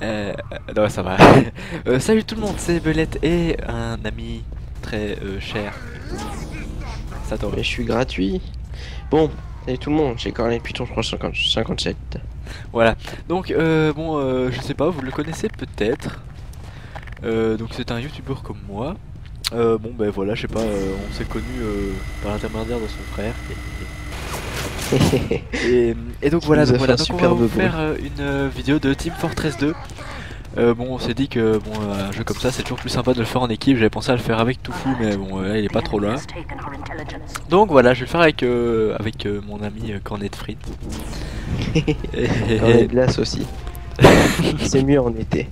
Non, ça va. Salut tout le monde, c'est Belette et un ami très cher. Ça tombe. Mais je suis gratuit. Bon, salut tout le monde, c'est Cornet Python 357. Voilà. Donc, bon, je sais pas, vous le connaissez peut-être. Donc, c'est un youtubeur comme moi. Bon, ben voilà, je sais pas, on s'est connu par l'intermédiaire de son frère. Et donc voilà, donc on va vous faire une vidéo de Team Fortress 2. Bon, on s'est dit que bon, un jeu comme ça c'est toujours plus sympa de le faire en équipe. J'avais pensé à le faire avec Toufou, mais bon, il est pas trop loin. Donc voilà, je vais le faire avec, mon ami Cornet Fried. Cornet glace aussi. C'est mieux en été.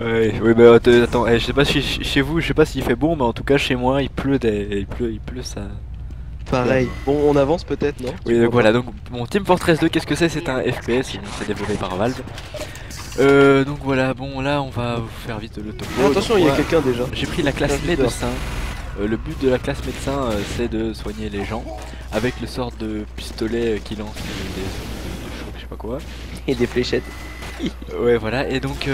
Oui, bah attends, je sais pas si chez vous, je sais pas s'il fait bon, mais en tout cas chez moi il pleut, il pleut ça. Pareil, bon on avance peut-être, non? Oui, donc voilà, donc mon Team Fortress 2, qu'est-ce que c'est? C'est un FPS, c'est développé par Valve. Donc voilà, bon là on va vous faire vite le topo. Oh, attention, il y a quelqu'un déjà. J'ai pris la classe médecin. Le but de la classe médecin c'est de soigner les gens avec le sort de pistolet qui lance des... je sais pas quoi. Et des fléchettes. Ouais voilà, et donc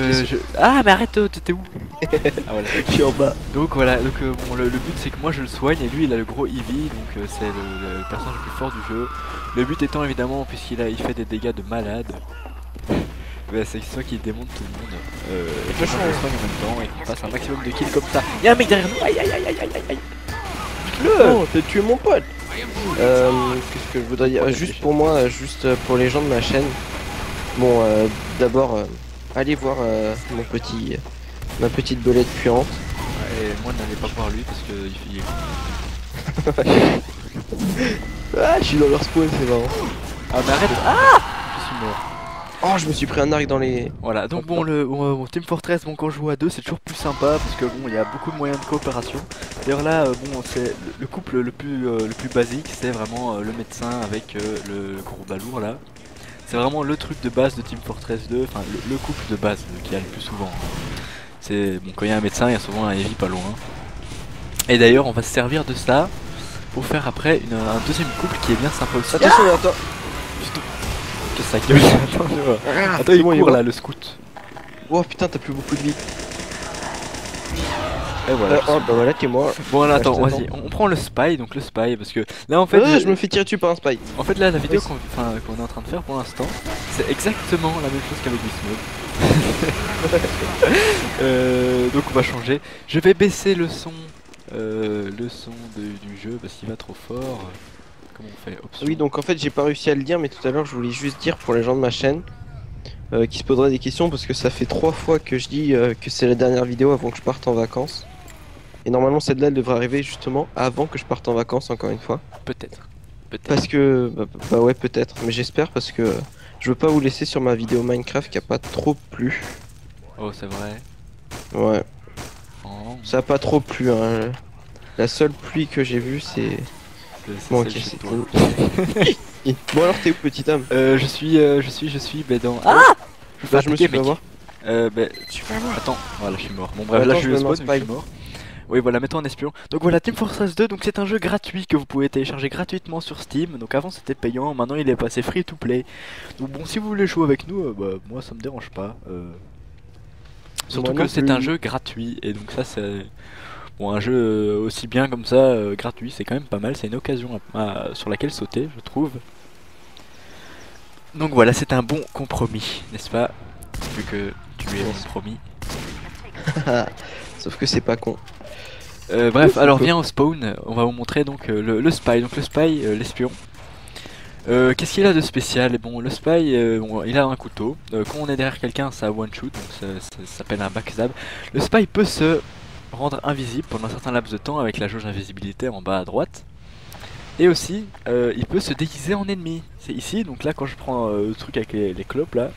ah mais arrête, t'étais où? Ah voilà, je suis en bas. Donc voilà, donc bon, le but c'est que moi je le soigne et lui il a le gros Eevee, donc c'est le personnage le plus fort du jeu. Le but étant évidemment, puisqu'il il fait des dégâts de malade, bah, c'est soit qu'il démonte tout le monde, et que je le soigne en même temps et qu'on passe un maximum de kills comme ça. Y'a un mec derrière nous, aïe aïe aïe aïe aïe aïe. Oh, t'as tué mon pote. Qu'est-ce que je voudrais dire, juste pour moi, juste pour les gens de ma chaîne. Bon, d'abord, allez voir mon petit, ma petite belette puante. Ouais, moi n'allais pas voir lui parce que il fait... Ah, je suis dans leur spawn, c'est marrant. Ah mais arrête. Ah, je suis mort. Oh, je me suis pris un arc dans les... Voilà, donc bon, le Team Fortress, bon, quand je joue à deux, c'est toujours plus sympa, parce que bon, il y a beaucoup de moyens de coopération. D'ailleurs là, bon, c'est le couple le plus basique, c'est vraiment le médecin avec le gros balourd, là. C'est vraiment le truc de base de Team Fortress 2, enfin le couple de base qu'il y a le plus souvent. C'est bon, quand il y a un médecin, il y a souvent un Eevee pas loin. Et d'ailleurs, on va se servir de ça pour faire après un deuxième couple qui est bien sympa aussi. Attention, attends. Qu'est-ce que ça gueule? Attends, il court là, le scout. Oh putain, t'as plus beaucoup de vie. Et voilà, oh, bah voilà, t'es mort. Bon, là, attends, vas-y, on prend le spy, donc le spy, parce que là en fait. Je me fais tirer dessus par un spy. En fait, là, la vidéo qu'on est en train de faire pour l'instant, c'est exactement la même chose qu'avec Gizmo. Donc, on va changer. Je vais baisser le son du jeu parce qu'il va trop fort. Comment on fait? Option. Oui, donc en fait, j'ai pas réussi à le dire, mais tout à l'heure, je voulais juste dire pour les gens de ma chaîne. Qui se poseraient des questions, parce que ça fait 3 fois que je dis que c'est la dernière vidéo avant que je parte en vacances. Et normalement celle-là elle devrait arriver justement avant que je parte en vacances, encore une fois. Peut-être. Parce que... Bah ouais, peut-être. Mais j'espère, parce que je veux pas vous laisser sur ma vidéo Minecraft qui a pas trop plu. Oh, c'est vrai. Ouais. Oh. Ça a pas trop plu, hein. La seule pluie que j'ai vue c'est... Bon, okay, bon alors t'es où, petit homme? Je suis bah, dans... Ah bah, je me suis fait avoir. Bah, tu vas voir. Attends, voilà, je suis mort. Bon bref, là je suis spawn, je suis mort. Oui voilà, mettons en espion. Donc voilà, Team Fortress 2, donc c'est un jeu gratuit que vous pouvez télécharger gratuitement sur Steam. Donc avant c'était payant, maintenant il est passé free to play. Donc bon, si vous voulez jouer avec nous, bah moi ça me dérange pas. Surtout que c'est un jeu gratuit, et donc ça c'est... Bon, un jeu aussi bien comme ça, gratuit, c'est quand même pas mal, c'est une occasion sur laquelle sauter, je trouve. Donc voilà, c'est un bon compromis, n'est-ce pas? Vu que tu es compromis. Sauf que c'est pas con. Bref, alors viens au spawn, on va vous montrer donc le spy, donc le spy, l'espion. Qu'est-ce qu'il a de spécial? Bon, le spy, il a un couteau. Quand on est derrière quelqu'un, ça one shoot, donc ça s'appelle un backstab. Le spy peut se rendre invisible pendant un certain laps de temps avec la jauge invisibilité en bas à droite, et aussi il peut se déguiser en ennemi. C'est ici, donc là quand je prends le truc avec les clopes là,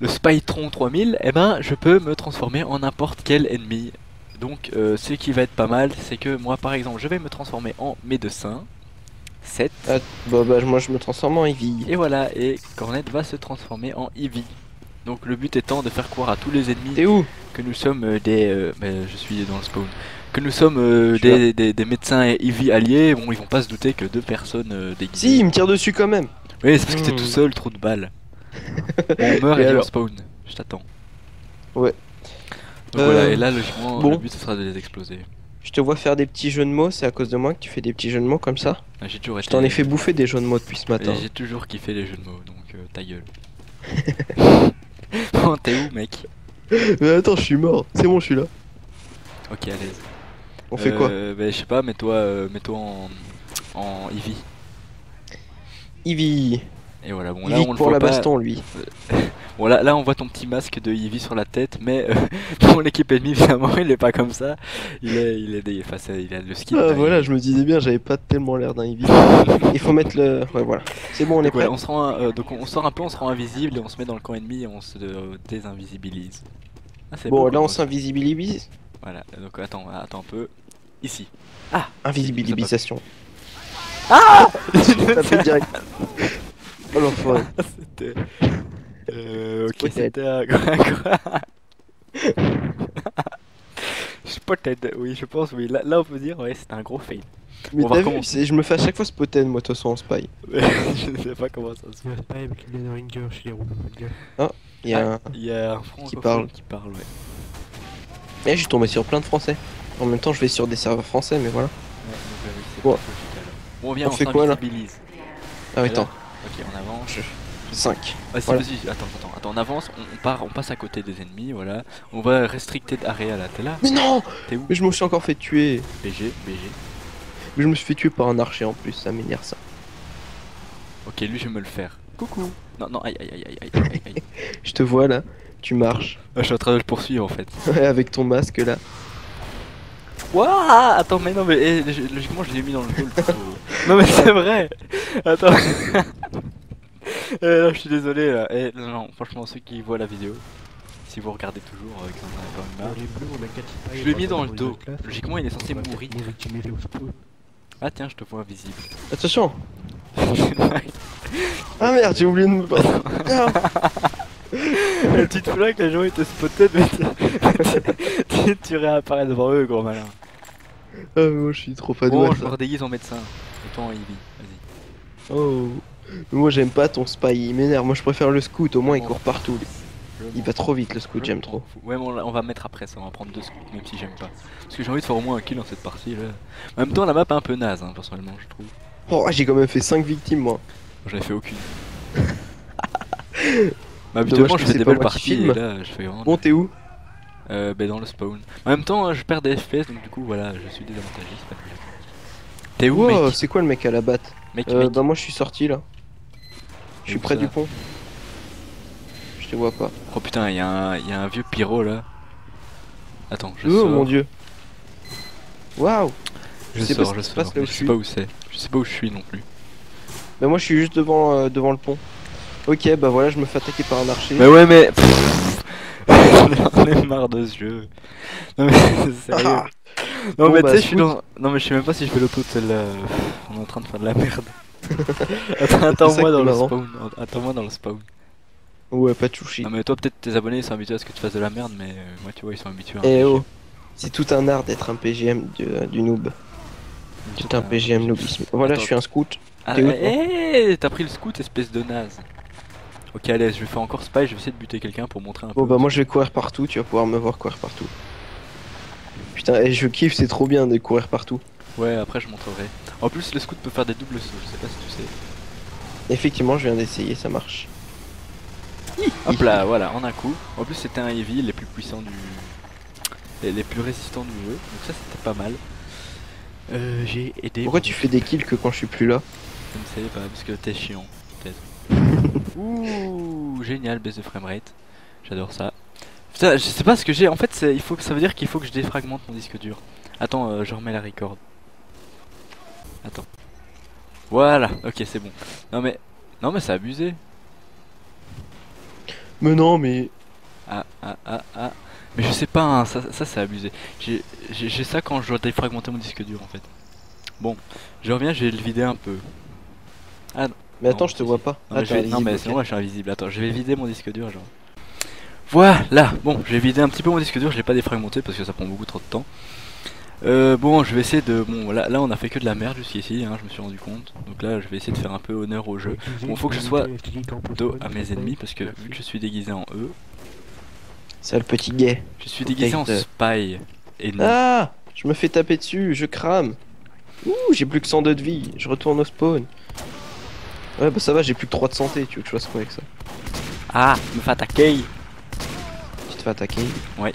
le Spytron 3000, et ben je peux me transformer en n'importe quel ennemi. Donc ce qui va être pas mal, c'est que moi par exemple je vais me transformer en médecin 7. Bah moi je me transforme en Eevee. Et voilà, et Cornet va se transformer en Eevee. Donc le but étant de faire croire à tous les ennemis que nous sommes des... je suis dans le spawn. Que nous sommes des médecins et Eevee alliés. Bon, ils vont pas se douter que deux personnes déguisées. Si, ils me tirent dessus quand même. Oui, c'est parce que t'es tout seul, trop de balles. On meurt et on spawn. Je t'attends. Ouais. Donc voilà, et là logiquement bon, le but ce sera de les exploser. Je te vois faire des petits jeux de mots, c'est à cause de moi que tu fais des petits jeux de mots comme ça? Ah, j'ai toujours été... Je t'en ai fait bouffer des jeux de mots depuis ce matin. J'ai toujours kiffé les jeux de mots, donc ta gueule. Oh, t'es où mec? Mais attends, je suis mort, c'est bon, je suis là. Ok, à l'aise. On fait quoi? Bah, je sais pas, mets-toi en Eevee. Eevee. Et voilà, bon, là on le voit pas. Baston, lui. Bon, là on voit ton petit masque de Eevee sur la tête, mais pour l'équipe ennemie, finalement, il est pas comme ça. Il a le skin. Ah, voilà, je me disais bien, j'avais pas tellement l'air d'un Eevee. Il faut mettre le. Ouais, voilà. C'est bon, on est prêt. Ouais, on se rend, donc on sort un peu, on se rend invisible et on se met dans le camp ennemi et on se désinvisibilise. Ah, bon, là on s'invisibilise. Voilà, donc attends un peu. Ici. Ah, invisibilisation. Ah, je direct. Oh l'enfoiré. C'était... ok, c'était un... Spotted, oui je pense, oui. Là on peut dire, ouais, c'était un gros fail. Mais t'as vu, je me fais à chaque fois spotted, moi, de toute façon, en spy. Je ne sais pas comment ça se fait. Ouais, il est dans une gueule, chez les roues, pas de gueule. Ah, il y a un français qui parle, ouais. Et je suis tombé sur plein de français. En même temps, je vais sur des serveurs français, mais voilà. Ouais, donc, bon, on vient, on fait quoi, là? Ah, attends. Ok, on avance. 5. Vas-y, voilà. Vas-y, attends, on avance, on passe à côté des ennemis, voilà. On va restricter d'area là, t'es là? Mais non! T'es où? Mais je me suis encore fait tuer. BG. Mais je me suis fait tuer par un archer en plus, ça m'énerve ça. Ok, lui je vais me le faire. Coucou! Non, aïe. Je te vois là, tu marches. Je suis en train de le poursuivre en fait. Ouais, avec ton masque là. Wouah! Attends, mais non, mais logiquement je l'ai mis dans le goal. Non, mais c'est vrai! Attends. Je suis désolé là. Non, franchement, ceux qui voient la vidéo, si vous regardez toujours, quand même marre. Je l'ai mis dans le dos. Logiquement, il est censé mourir. Ah, tiens, je te vois invisible. Attention! Ah merde, j'ai oublié de me battre. La petite flaque, les gens ils te spottaient, mais tu réapparais devant eux, gros malin. Ah, moi je suis trop fan de ça. Bon, je me redéguise en médecin. Et toi en Eevee, vas-y. Oh. Moi j'aime pas ton spy, il m'énerve. Moi je préfère le scout, au moins il court partout. Il va trop vite le scout, j'aime trop. Ouais, mais on va mettre après ça, on va prendre 2 scouts, même si j'aime pas. Parce que j'ai envie de faire au moins un kill dans cette partie là. En même temps, la map est un peu naze, hein, personnellement, je trouve. Oh, j'ai quand même fait 5 victimes moi. J'en ai fait aucune. Bah, habituellement, je fais des belles parties et là, je fais vraiment. Bon, t'es où? Bah, dans le spawn. En même temps, je perds des FPS donc du coup, voilà, je suis désavantagé. T'es où? Oh, c'est quoi le mec à la batte? Bah, moi je suis sorti là. Je suis près du pont. Je te vois pas. Oh putain, il y a un vieux pyro là. Attends, je sors. Oh mon dieu. Waouh. Je sors. Je sais pas où c'est. Je sais pas où je suis non plus. Bah, moi je suis juste devant le pont. Ok, bah voilà, je me fais attaquer par un archer. Mais ouais, mais. J'en ai marre de ce jeu. Non, mais c'est sérieux. Ah. Non, bon, mais bah, tu sais, je suis dans. Non, mais je sais même pas si je fais l'auto de celle-là. On est en train de faire de la merde. Attends-moi dans le spawn. Attends-moi dans le spawn. Ouais, pas de chouchi. Non, mais toi, peut-être tes abonnés ils sont habitués à ce que tu fasses de la merde, mais moi, tu vois, ils sont habitués à. Eh oh, c'est tout un art d'être un PGM du noob. C'est un PGM noob. Voilà, je suis un scout. Ah, eh, t'as pris le scout, espèce de naze. Ok, à l'aise, je vais faire encore spy, je vais essayer de buter quelqu'un pour montrer un peu. Bon, bah, moi je vais courir partout, tu vas pouvoir me voir courir partout. Putain, et je kiffe, c'est trop bien de courir partout. Ouais, après je montrerai. En plus, le scout peut faire des doubles sauts, je sais pas si tu sais. Effectivement, je viens d'essayer, ça marche. Hop là, voilà, en un coup. En plus, c'était un Eevee, les plus puissants les plus résistants du jeu, donc ça c'était pas mal. J'ai aidé. Pourquoi tu fais des kills que quand je suis plus là? Je ne savais pas, parce que t'es chiant, peut-être. Ouh, génial, baisse de framerate, j'adore ça. Putain, je sais pas ce que j'ai. En fait, ça veut dire qu'il faut que je défragmente mon disque dur. Attends, je remets la record. Attends. Voilà, ok, c'est bon. Non mais c'est abusé. Mais non, mais. Ah. Mais je sais pas, hein, ça c'est abusé. J'ai ça quand je dois défragmenter mon disque dur en fait. Bon, je reviens, je vais le vider un peu. Ah non. Mais attends, je te vois pas. Non, mais c'est moi, je suis invisible. Attends, je vais vider mon disque dur, genre. Voilà. Bon, j'ai vidé un petit peu mon disque dur. Je l'ai pas défragmenté parce que ça prend beaucoup trop de temps. Bon, je vais essayer de. Bon, là, on a fait que de la merde jusqu'ici. Hein, je me suis rendu compte. Donc là, je vais essayer de faire un peu honneur au jeu. Bon, faut que je sois dos à mes ennemis parce que vu que je suis déguisé en eux, Sale petit gay. Je suis déguisé en spy. Énorme. Ah, je me fais taper dessus, je crame. Ouh, j'ai plus que 102 de vie, je retourne au spawn. Ouais, bah ça va, j'ai plus que 3 de santé, tu veux que je fasse quoi avec ça? Ah, je me fais attaquer. Tu te fais attaquer? Ouais.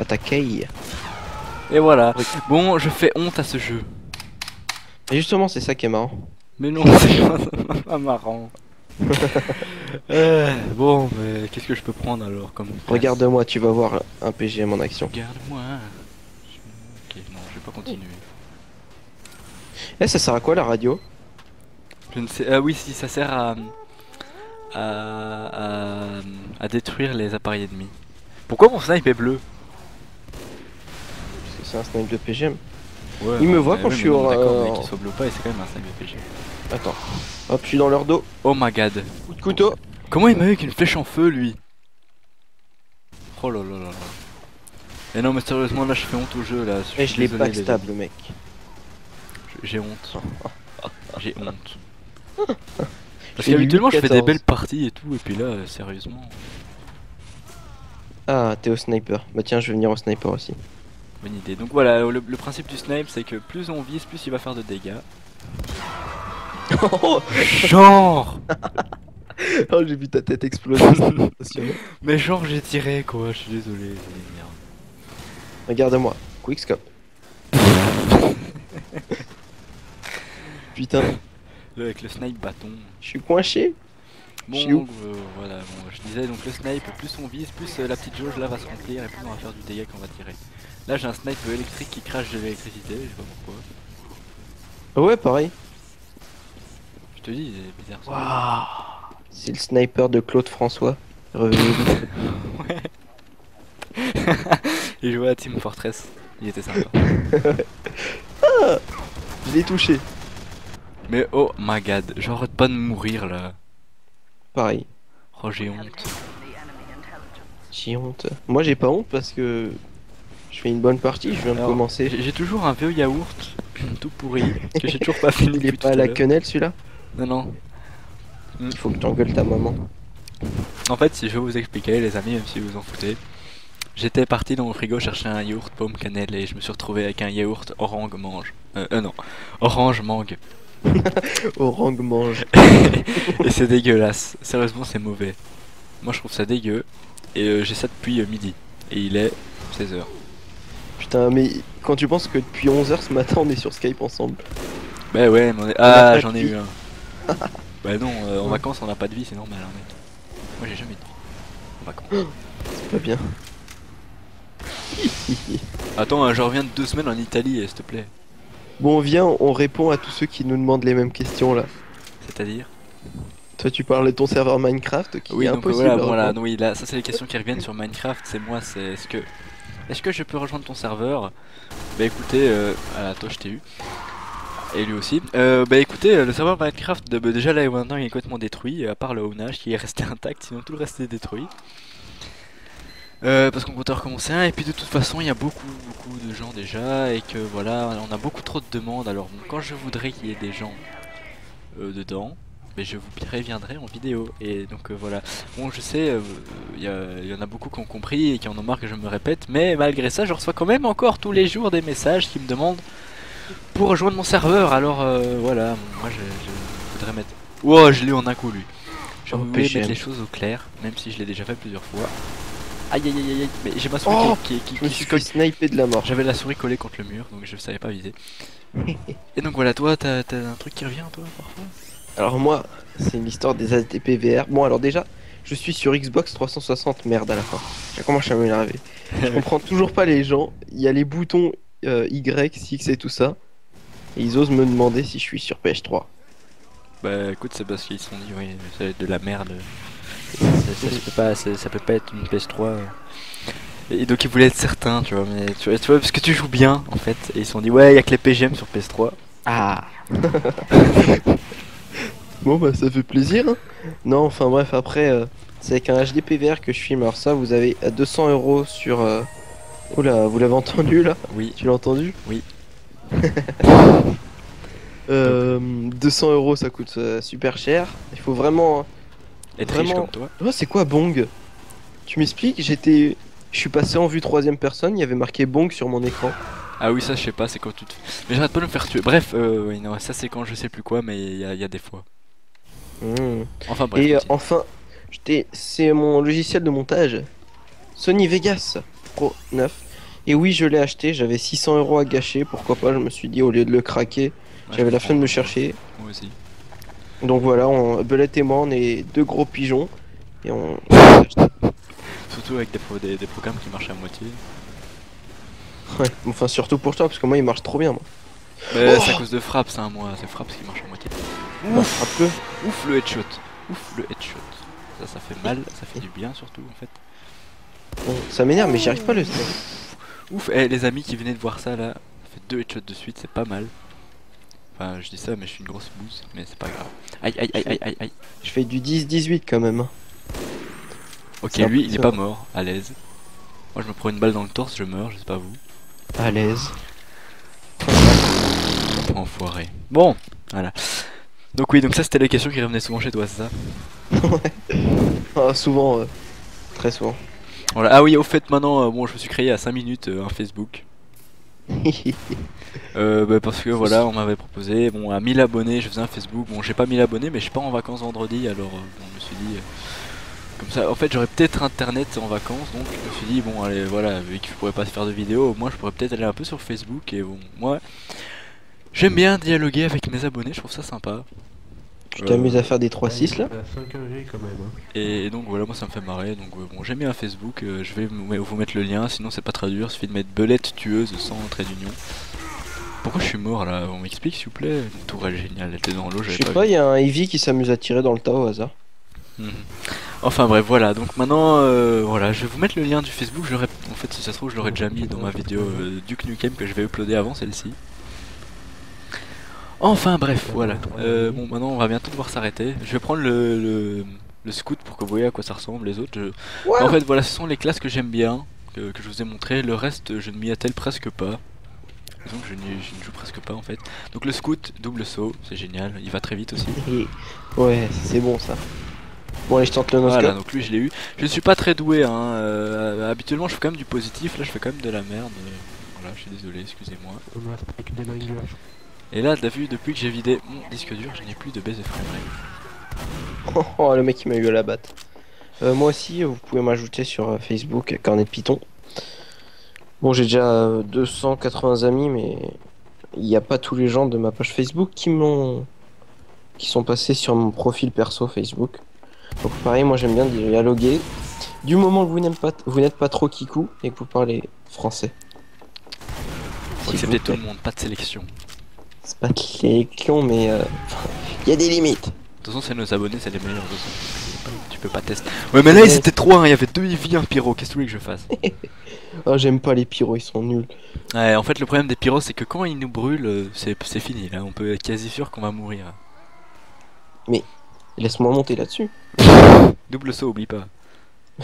Attaquer. Et voilà. Bon, je fais honte à ce jeu. Et justement, c'est ça qui est marrant. Mais non, c'est pas marrant. Bon, mais qu'est-ce que je peux prendre alors comme... Regarde-moi, tu vas voir un PGM en action. Regarde-moi. Ok, non, je vais pas continuer. Eh, ça sert à quoi la radio? Je ne sais... oui, si, ça sert à détruire les appareils ennemis. Pourquoi mon snipe est bleu? Parce que c'est un snipe de PGM. Ouais, il me voit quand je suis au... D'accord, qu'il soit bleu ou pas, et c'est quand même un snipe de PGM. Attends. Hop, je suis dans leur dos. Oh my god. Coup de couteau. Comment il m'a eu avec une flèche en feu, lui? Oh là là là là. Et non, mais sérieusement, là, je fais honte au jeu, là. Et je l'ai backstab, le mec. J'ai honte. J'ai honte. Parce qu'habituellement, je fais des belles parties et tout, et puis là, sérieusement... Ah, t'es au sniper. Bah tiens, je vais venir au sniper aussi. Bonne idée. Donc voilà, le principe du snipe, c'est que plus on vise, plus il va faire de dégâts. Genre. Oh, j'ai vu ta tête exploser. Mais genre j'ai tiré quoi, je suis désolé. Regarde-moi, quickscope. Putain. Là, avec le snipe bâton. Je suis coinché. Bon, voilà, bon, je disais donc le snipe, plus on vise, plus la petite jauge là va se remplir et plus on va faire du dégât qu'on va tirer. Là j'ai un snipe électrique qui crache de l'électricité, je sais pas pourquoi. Ouais, pareil. Je te dis, c'est bizarre. Wow. C'est le sniper de Claude François. Revenu. Ouais. Il jouait à Team Fortress. Il était sympa. Ah, je l'ai touché. Mais oh my god, j'arrête pas de mourir là. Pareil. Oh, j'ai honte. J'ai honte. Moi j'ai pas honte parce que je fais une bonne partie, je viens de commencer. J'ai toujours un vieux yaourt tout pourri que j'ai toujours pas fini. Il est pas à la quenelle celui-là? Non, non. Il faut que t'engueules ta maman. En fait, si je vais vous expliquer, les amis, même si vous en foutez, j'étais parti dans mon frigo chercher un yaourt pomme cannelle et je me suis retrouvé avec un yaourt orange mange. Non, orange mangue. Orange mange. Et c'est dégueulasse. Sérieusement, c'est mauvais. Moi, je trouve ça dégueu. Et j'ai ça depuis midi. Et il est 16h. Putain, mais quand tu penses que depuis 11h ce matin, on est sur Skype ensemble. Bah ouais, mais on est... Ah, j'en ai eu un. Bah non, en vacances on n'a pas de vie, c'est normal hein, mec. Moi j'ai jamais de vie en vacances. C'est pas bien. Attends, je reviens de 2 semaines en Italie, s'il te plaît. Bon, viens, on répond à tous ceux qui nous demandent les mêmes questions là. C'est-à-dire? Toi tu parles de ton serveur Minecraft qui est impossible. Voilà, voilà, non, oui, là, ça c'est les questions qui reviennent sur Minecraft, c'est moi, c'est est-ce que je peux rejoindre ton serveur? Bah écoutez, toi je t'ai eu. Et lui aussi. Bah écoutez, le serveur Minecraft, déjà là maintenant il est complètement détruit, à part le honnage qui est resté intact, sinon tout le reste est détruit. Parce qu'on compte recommencer un, et puis de toute façon il y a beaucoup de gens déjà, et que voilà, on a beaucoup trop de demandes, alors bon, quand je voudrais qu'il y ait des gens dedans, mais je vous préviendrai en vidéo. Et donc voilà, bon je sais, il y en a beaucoup qui ont compris et qui en ont marre que je me répète, mais malgré ça je reçois quand même encore tous les jours des messages qui me demandent pour rejoindre mon serveur, alors voilà, moi je voudrais mettre... Wow, je l'ai en un coup lui. Je voulais mettre les choses au clair, même si je l'ai déjà fait plusieurs fois. Aïe aïe aïe aïe, mais j'ai ma souris qui snipé de la mort. J'avais la souris collée contre le mur, donc je savais pas viser. Et donc voilà, toi t'as un truc qui revient toi parfois? Alors moi, c'est l'histoire des HDPVR. Bon alors déjà, je suis sur Xbox 360, merde à la fin. Je commence à m'énerver. Je comprends toujours pas les gens, il y a les boutons... Y, X et tout ça, et ils osent me demander si je suis sur PS3. Bah écoute, c'est parce qu'ils se sont dit oui, ça va être de la merde, ça peut pas être une PS3, et donc ils voulaient être certains, tu vois, mais tu vois parce que tu joues bien en fait, et ils se sont dit ouais, y'a que les PGM sur PS3. Ah. Bon bah ça fait plaisir hein. Non enfin bref, après c'est avec un HDPVR que je filme, alors ça vous avez à 200 € sur... Oula, vous l'avez entendu là? Oui. Tu l'as entendu? Oui. 200 € ça coûte super cher. Il faut vraiment être riche comme toi. Oh, c'est quoi Bong? Tu Je m'explique, je suis passé en vue troisième personne, il y avait marqué Bong sur mon écran. Ah oui, ça je sais pas, c'est quand tu te... Mais j'arrête pas de me faire tuer. Bref, oui, non, ça c'est quand je sais plus quoi, mais il y a des fois. Enfin bref. Et enfin, c'est mon logiciel de montage, Sony Vegas Pro 9. Et oui, je l'ai acheté, j'avais 600 € à gâcher, pourquoi pas, je me suis dit au lieu de le craquer, ouais, j'avais la flemme de me chercher. Moi aussi. Donc voilà, Belette et moi, on est deux gros pigeons. Et on... Surtout avec des programmes qui marchent à moitié. Ouais, enfin surtout pour toi, parce que moi il marche trop bien moi. Mais c'est à cause de frappe ça, moi, c'est frappe qui marche à moitié. Ouf, bah, ouf le headshot. Ouf le headshot. Ça fait mal, ça fait du bien surtout en fait. Bon, ça m'énerve mais j'y arrive pas le sniper. Ouf, eh, les amis qui venaient de voir ça là, ça fait deux headshots de suite, c'est pas mal. Enfin je dis ça mais je suis une grosse bouse, mais c'est pas grave. Aïe aïe aïe aïe aïe aïe. Je fais du 10-18 quand même. Ok, lui il est pas mort, à l'aise. Moi je me prends une balle dans le torse, je meurs, je sais pas vous. À l'aise. Enfoiré. Bon, voilà. Donc oui, donc ça c'était les questions qui revenaient souvent chez toi, c'est ça? Ouais. Ah, souvent, très souvent. Voilà. Ah oui, au fait maintenant, bon, je me suis créé à 5 minutes un Facebook. Bah, parce que voilà, on m'avait proposé, bon, à 1000 abonnés, je faisais un Facebook. Bon, j'ai pas 1000 abonnés, mais je suis pas en vacances vendredi, alors bon, je me suis dit... Comme ça, en fait j'aurais peut-être internet en vacances, donc je me suis dit bon allez voilà, vu que je pourrais pas faire de vidéo, au moins je pourrais peut-être aller un peu sur Facebook. Et bon, moi j'aime bien dialoguer avec mes abonnés, je trouve ça sympa. Tu t'amuses à faire des 3-6 là, quand même, hein. Et donc voilà, moi ça me fait marrer, donc bon j'aime bien Facebook, je vais vous mettre le lien, sinon c'est pas très dur, il suffit de mettre Belette-Tueuse sans trait d'union. Pourquoi je suis mort là? On m'explique s'il vous plaît? Une tourelle géniale, elle était dans l'eau, j'avais pas vu. Je sais pas, il y a un Eevee qui s'amuse à tirer dans le tas au hasard. Enfin bref, voilà, donc maintenant voilà, je vais vous mettre le lien du Facebook. En fait si ça se trouve je l'aurais déjà mis dans ma vidéo Duke Nukem que je vais uploader avant celle-ci. Enfin bref, voilà, bon maintenant on va bientôt devoir s'arrêter. Je vais prendre le scout pour que vous voyez à quoi ça ressemble les autres. Wow. En fait voilà, ce sont les classes que j'aime bien, que je vous ai montré. Le reste je ne m'y attelle presque pas. Donc je ne joue presque pas en fait. Donc le scout, double saut, c'est génial, il va très vite aussi. Ouais, c'est bon ça. Bon allez, je tente le noscope. Voilà, donc lui je l'ai eu. Je suis pas très doué hein, habituellement je fais quand même du positif, là je fais quand même de la merde. Voilà, je suis désolé, excusez-moi. Et là t'as vu, depuis que j'ai vidé mon disque dur, je n'ai plus de baisse de framerate. Oh, oh le mec il m'a eu à la batte. Moi aussi vous pouvez m'ajouter sur Facebook, CornetPython. Bon j'ai déjà 280 amis, mais il n'y a pas tous les gens de ma page Facebook qui sont passés sur mon profil perso Facebook. Donc pareil, moi j'aime bien dialoguer. Du moment que vous n'êtes pas trop kikou et que vous parlez français. Acceptez tout le monde, pas de sélection. C'est pas de sélection, mais il y a des limites. De toute façon, c'est nos abonnés, c'est les meilleurs. Tu peux pas tester. Ouais, mais là ils étaient trois, hein. Il y avait deux Eevee, un pyro. Qu'est-ce que tu voulais que je fasse? Oh, j'aime pas les pyros, ils sont nuls. Ouais, en fait, le problème des pyros, c'est que quand ils nous brûlent, c'est fini. Là, on peut être quasi sûr qu'on va mourir. Mais. Laisse-moi monter là-dessus. Double saut, oublie pas.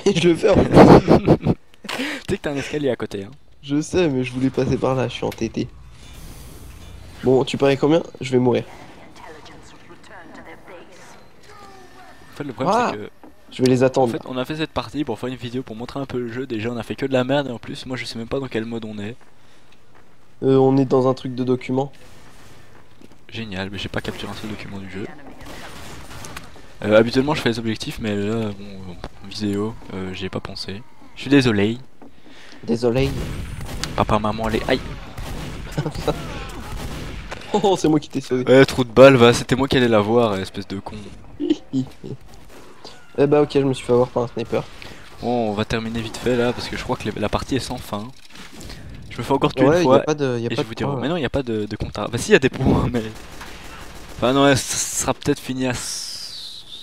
Mais je le fais en plus. Tu sais que t'as un escalier à côté, hein. Je sais, mais je voulais passer par là, je suis entêté. Bon, tu paries combien? Je vais mourir. En fait, le problème c'est que... Je vais les attendre. En fait, on a fait cette partie pour faire une vidéo, pour montrer un peu le jeu. Déjà, on a fait que de la merde, et en plus, moi je sais même pas dans quel mode on est. On est dans un truc de document. Génial, mais j'ai pas capturé un seul document du jeu. Habituellement je fais les objectifs, mais là, bon, vidéo, j'y ai pas pensé. Je suis désolé. Désolé. Papa, maman, allez, aïe. Oh, c'est moi qui t'ai sauvé. Ouais, trou de balle, va, c'était moi qui allais la voir, espèce de con. Eh bah ok, je me suis fait avoir par un sniper. Bon, on va terminer vite fait là, parce que je crois que la partie est sans fin. Je me fais encore tuer une fois, et je vous dirai, mais non, il n'y a pas de compta. Bah si, il y a des points, mais... Enfin non, ça sera peut-être fini à...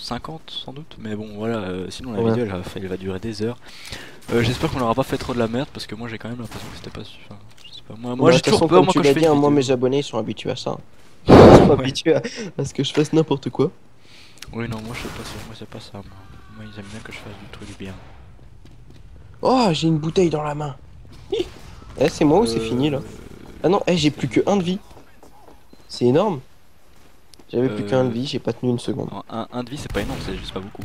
50 sans doute, mais bon voilà, sinon la vidéo elle va durer des heures. J'espère qu'on n'aura pas fait trop de la merde, parce que moi j'ai quand même l'impression que c'était pas suffisant. Moi j'ai toujours peur, moi quand je fais. Moi mes abonnés ils sont habitués à ça. Ils sont habitués à ce que je fasse n'importe quoi. Oui, non, moi je sais pas ça, moi c'est pas ça. Moi ils aiment bien que je fasse du truc bien. Oh, j'ai une bouteille dans la main. Eh, c'est moi ou c'est fini là? Ah non, eh, j'ai plus que 1 de vie. C'est énorme. J'avais plus qu'un de vie, j'ai pas tenu une seconde. Un de vie c'est pas énorme, c'est juste pas beaucoup.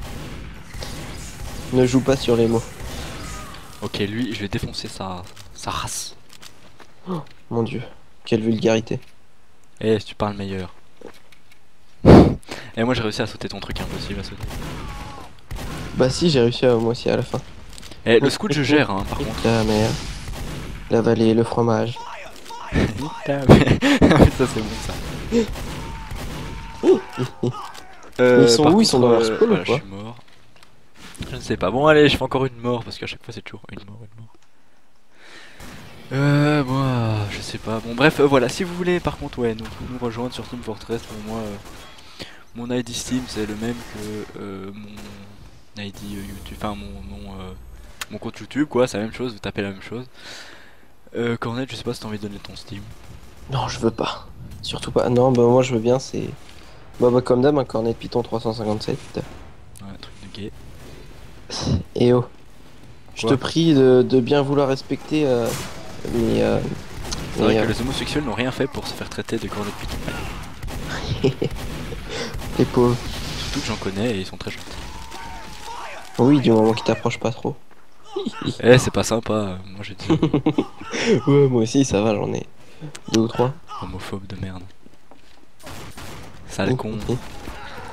Ne joue pas sur les mots. Ok, lui, je vais défoncer sa race. Oh, mon dieu, quelle vulgarité. Eh, si tu parles meilleur. Et moi j'ai réussi à sauter ton truc, impossible à sauter. Bah si, j'ai réussi à, moi aussi à la fin. Et le scout je gère hein, par contre. La merde. La vallée, le fromage. Ça c'est bon ça. Ils sont où contre, ils sont dans leur spawn ou quoi? Je suis mort. Je ne sais pas. Bon allez, je fais encore une mort parce qu'à chaque fois c'est toujours une mort, une mort. Moi, je sais pas. Bon bref, voilà, si vous voulez par contre ouais, nous rejoindre sur Team Fortress, moi mon ID Steam c'est le même que mon ID YouTube, enfin mon compte YouTube quoi, c'est la même chose, vous tapez la même chose. Cornet, je sais pas si t'as envie de donner ton Steam. Non, je veux pas. Surtout pas. Non, bah moi je veux bien, c'est... Bah comme d'hab, un CornetPython357. Ouais, un truc de gay. Et oh. Je te prie de bien vouloir respecter c'est vrai que les homosexuels n'ont rien fait pour se faire traiter de CornetPython. Les pauvres. Surtout que j'en connais et ils sont très gentils. Oui, du moment qu'ils t'approchent pas trop. Eh, c'est pas sympa, moi j'ai dit. Ouais, moi aussi, ça va, j'en ai 2 ou 3. Homophobe de merde. Sale con.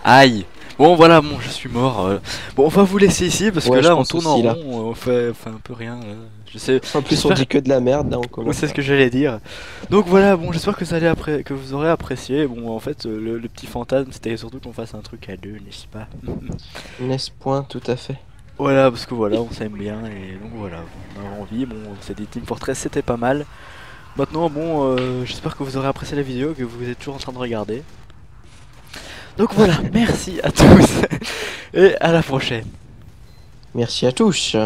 Aïe! Bon, voilà, bon, je suis mort. Bon, on va vous laisser ici parce que là, on tourne en rond, on fait un peu rien. Là. Je sais. En plus, on dit que de la merde là, on commence. C'est ce que j'allais dire. Donc voilà, bon, j'espère que que vous aurez apprécié. Bon, en fait, le petit fantasme, c'était surtout qu'on fasse un truc à deux, n'est-ce pas? N'est-ce point, tout à fait. Voilà, parce que voilà, on s'aime bien et donc voilà, on a envie, bon, c'est des Team Fortress, c'était pas mal. Maintenant, bon, j'espère que vous aurez apprécié la vidéo, que vous êtes toujours en train de regarder. Donc voilà, merci à tous et à la prochaine. Merci à tous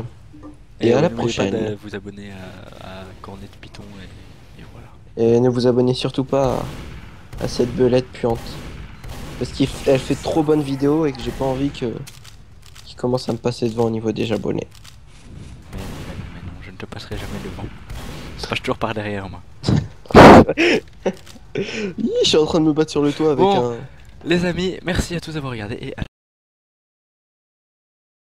et à la prochaine. N'oubliez pas de vous abonner à CornetPython et voilà. Et ne vous abonnez surtout pas à cette belette puante. Parce qu'elle fait trop bonnes vidéos et que j'ai pas envie que... commence à me passer devant au niveau des abonnés. Mais non, je ne te passerai jamais devant. Tu seras toujours par derrière moi. Je suis en train de me battre sur le toit avec bon, les amis, merci à tous d'avoir regardé et à